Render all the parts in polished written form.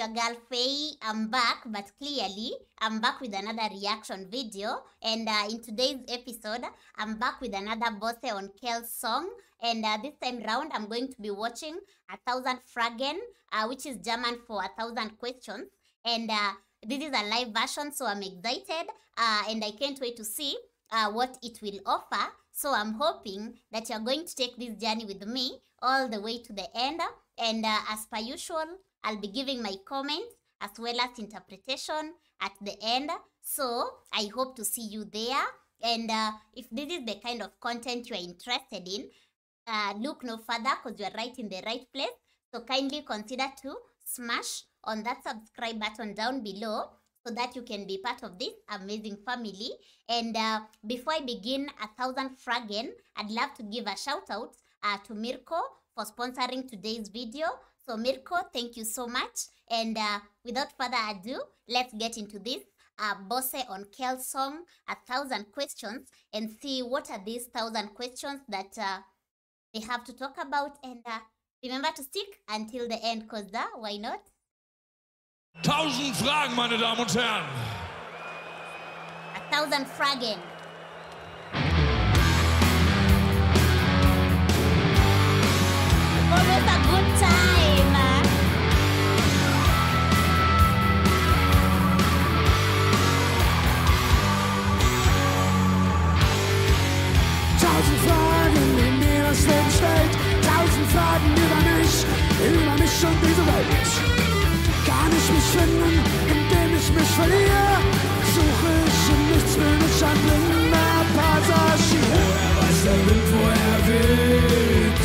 It's your girl Faye. I'm back, but clearly I'm back with another reaction video, and in today's episode I'm back with another Böhse Onkelz song, and this time round I'm going to be watching 1000 Fragen, which is German for 1000 questions, and this is a live version, so I'm excited and I can't wait to see what it will offer. So I'm hoping that you're going to take this journey with me all the way to the end, and as per usual I'll be giving my comments as well as interpretation at the end, so I hope to see you there. And if this is the kind of content you're interested in, look no further because you're right in the right place, so kindly consider to smash on that subscribe button down below so that you can be part of this amazing family. And before I begin 1000 Fragen, I'd love to give a shout out to Mirko for sponsoring today's video. So Mirko, thank you so much, and without further ado, let's get into this Böhse Onkelz song 1000 questions and see what are these 1000 questions that they have to talk about. And remember to stick until the end, cause why not? 1000 Fragen, meine Damen und Herren. 1000 Fragen. Always a good time. Über diese Welt kann ich mich finden, indem ich mich verliere. Suche ich in nichts, will ich ein blinder Passagier. Woher weiß der Wind, wo er weht?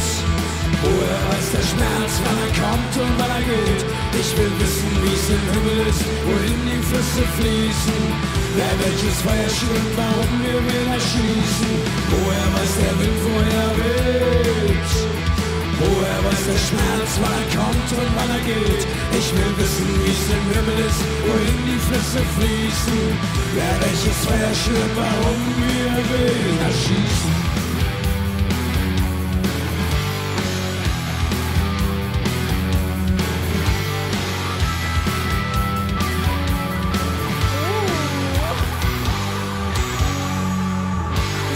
Woher weiß der Schmerz, wann er kommt und wann er geht? Ich will wissen, wie's im Himmel ist, wohin die Flüsse fließen. Wer welches Feuer schwimmt, warum wir wieder schießen. Woher weiß der Wind, wo er weht? Woher weiß der Schmerz, wann er kommt und wann er geht? Ich will wissen, wie's im Himmel ist, wohin die Flüsse fließen. Wer welches Feuer schürt, warum wir will erschießen.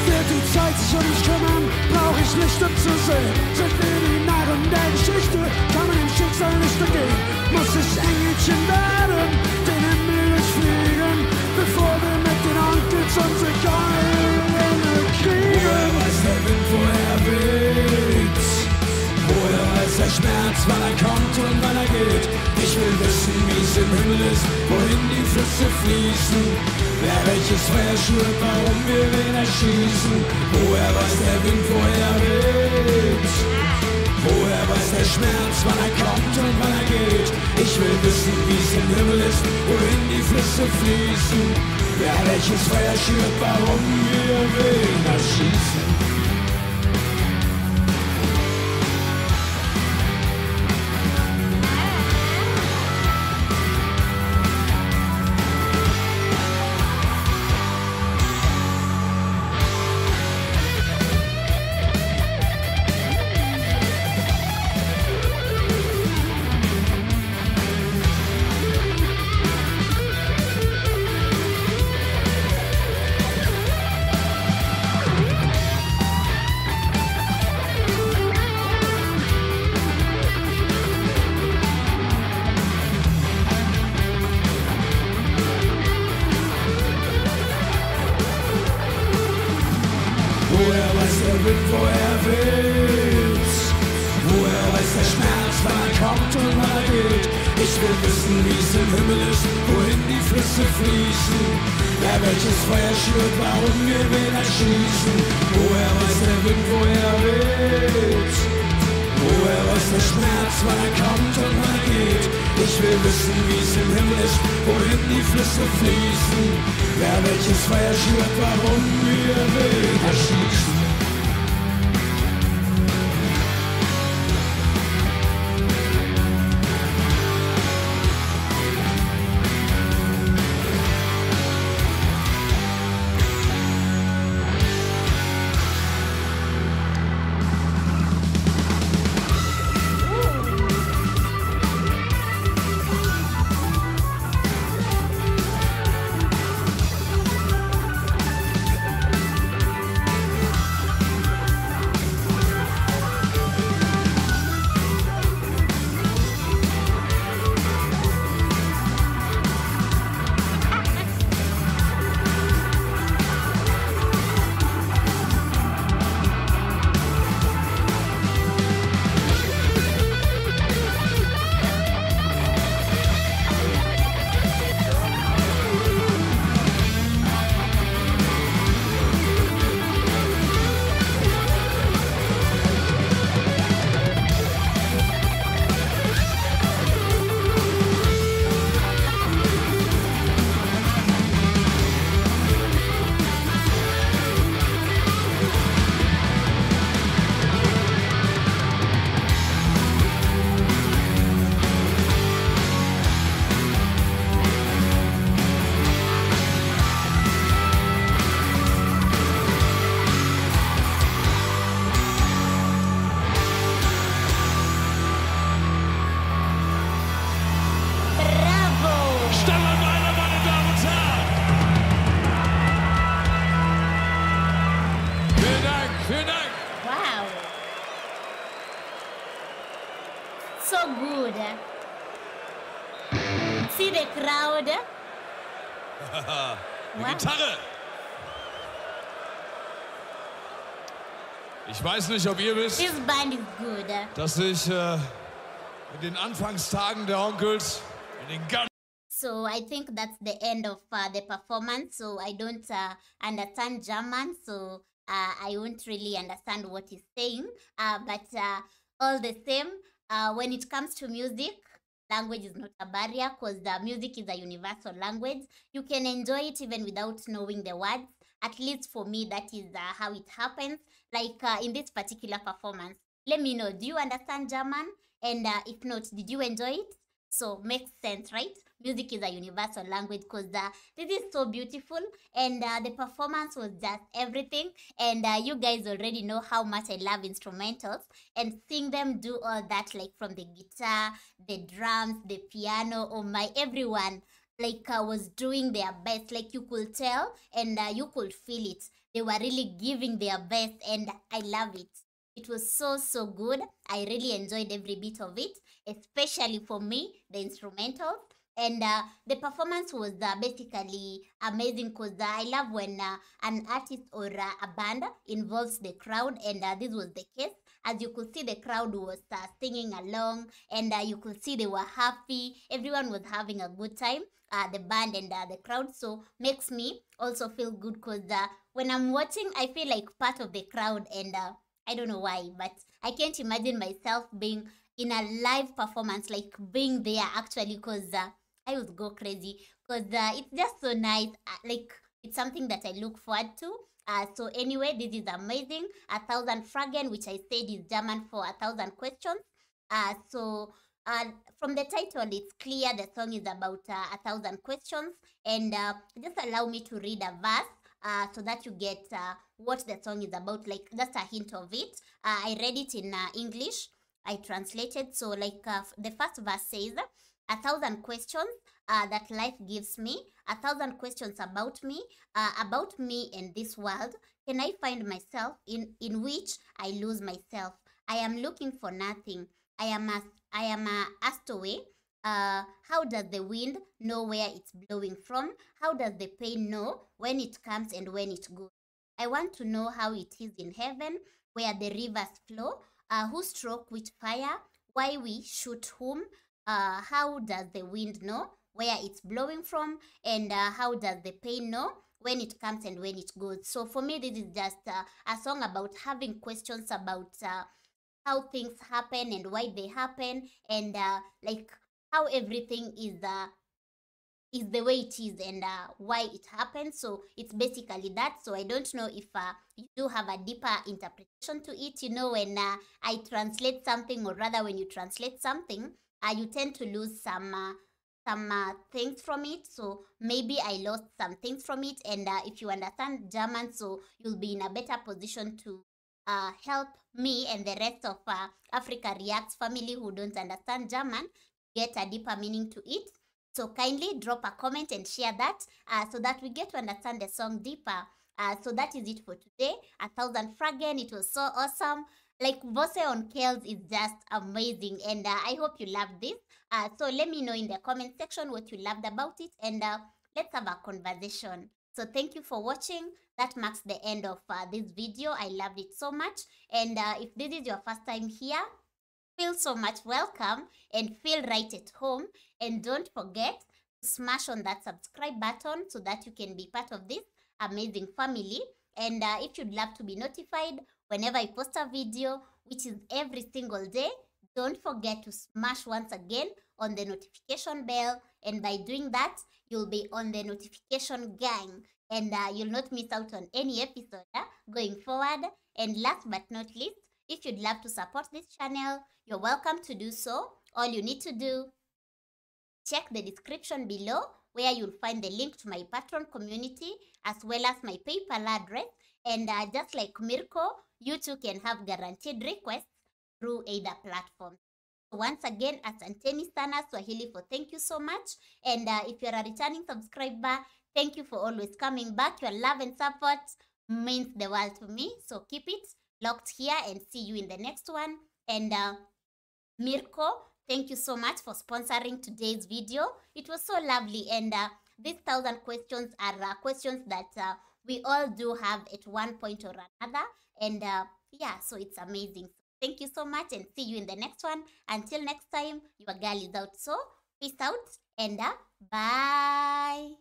Wird die Zeit sich um mich kümmern, brauch ich nicht umzusehen. Sind wir die Narren der Geschichte, kann man dem Schicksal nicht entgehen. Muss ich Engelchen werden, den Himmel durchfliegen, bevor wir mit den Onkels unsere Keule kriegen. Woher weiß der Wind, wo er weht? Woher weiß der Schmerz, wann er kommt und wann er geht? Ich will wissen, wie's im Himmel ist, wohin die Flüsse fließen. Wer welches Feuer schürt, warum wir wen erschießen? Woher weiß der Wind, wo er weht? Woher weiß der Schmerz, wann er kommt und wann er geht? Ich will wissen, wie's im Himmel ist, wohin die Flüsse fließen. Wer welches Feuer schürt, warum wir wen erschießen? Woher weiß der Wind, wo er weht? Woher weiß der Schmerz, wann er kommt und wann er geht? Ich will wissen, wie's im Himmel ist, wohin die Flüsse fließen. Wer welches Feuer schürt, warum wir wen erschießen. Woher weiß der Wind, wo er weht? Woher weiß der Schmerz, wann er kommt und wann er geht? Ich will wissen, wie's im Himmel ist, wohin die Flüsse fließen. Wer welches Feuer schürt, warum wir wen erschießen. so good. See the crowd? Gitarre! Ich weiß nicht, ob ihr wisst, dass ich in den Anfangstagen der Onkels in den ganzen... So I think that's the end of the performance. So I don't understand German, so I won't really understand what he's saying. But all the same, when it comes to music, language is not a barrier because the music is a universal language. You can enjoy it even without knowing the words. At least for me, that is how it happens. Like in this particular performance. Let me know, do you understand German? And if not, did you enjoy it? So makes sense, right? Music is a universal language because this is so beautiful, and the performance was just everything. And you guys already know how much I love instrumentals, and seeing them do all that, like from the guitar, the drums, the piano, oh my, everyone like was doing their best, like you could tell, and you could feel it. They were really giving their best, and I love it. It was so good. I really enjoyed every bit of it, especially for me, the instrumentals. And the performance was basically amazing because I love when an artist or a band involves the crowd, and this was the case. As you could see, the crowd was singing along, and you could see they were happy. Everyone was having a good time, the band and the crowd. So makes me also feel good because when I'm watching, I feel like part of the crowd, and I don't know why, but I can't imagine myself being in a live performance, like being there actually, because I would go crazy because it's just so nice. Like it's something that I look forward to. So anyway, this is amazing. 1000 Fragen, which I said is German for 1000 questions. From the title, it's clear the song is about 1000 questions. And just allow me to read a verse so that you get what the song is about, like just a hint of it. I read it in English. I translated. So like the first verse says, 1000 questions that life gives me, 1000 questions about me and this world. Can I find myself in which I lose myself? I am looking for nothing. I am asked away. How does the wind know where it's blowing from? How does the pain know when it comes and when it goes? I want to know how it is in heaven, where the rivers flow. Who stroke with fire, why we shoot whom, how does the wind know where it's blowing from, and how does the pain know when it comes and when it goes. So for me, this is just a song about having questions about how things happen and why they happen, and like how everything is the way it is, and why it happens. So it's basically that. So I don't know if you do have a deeper interpretation to it. You know, when I translate something, or rather when you translate something, you tend to lose some things from it. So maybe I lost some things from it, and if you understand German, so you'll be in a better position to help me and the rest of Africa Reacts family who don't understand German get a deeper meaning to it. So kindly drop a comment and share that so that we get to understand the song deeper. So that is it for today. 1000 Fragen. It was so awesome. Like Böhse Onkelz is just amazing. And I hope you loved this. So let me know in the comment section what you loved about it. And let's have a conversation. So thank you for watching. That marks the end of this video. I loved it so much. And if this is your first time here, feel so much welcome and feel right at home, and don't forget to smash on that subscribe button so that you can be part of this amazing family. And if you'd love to be notified whenever I post a video, which is every single day, don't forget to smash once again on the notification bell, and by doing that you'll be on the notification gang, and you'll not miss out on any episode going forward. And last but not least, if you'd love to support this channel, you're welcome to do so. All you need to do, check the description below where you'll find the link to my Patreon community as well as my PayPal address. And just like Mirko, you too can have guaranteed requests through either platform. So once again, asanteni sana Swahili for thank you so much. And if you're a returning subscriber, thank you for always coming back. Your love and support means the world to me. So keep it locked here, and see you in the next one. And Mirko, Thank you so much for sponsoring today's video. It was so lovely, and these 1,000 questions are questions that we all do have at one point or another, and yeah, so it's amazing. Thank you so much, and see you in the next one. Until next time, your girl is out, so peace out, and bye.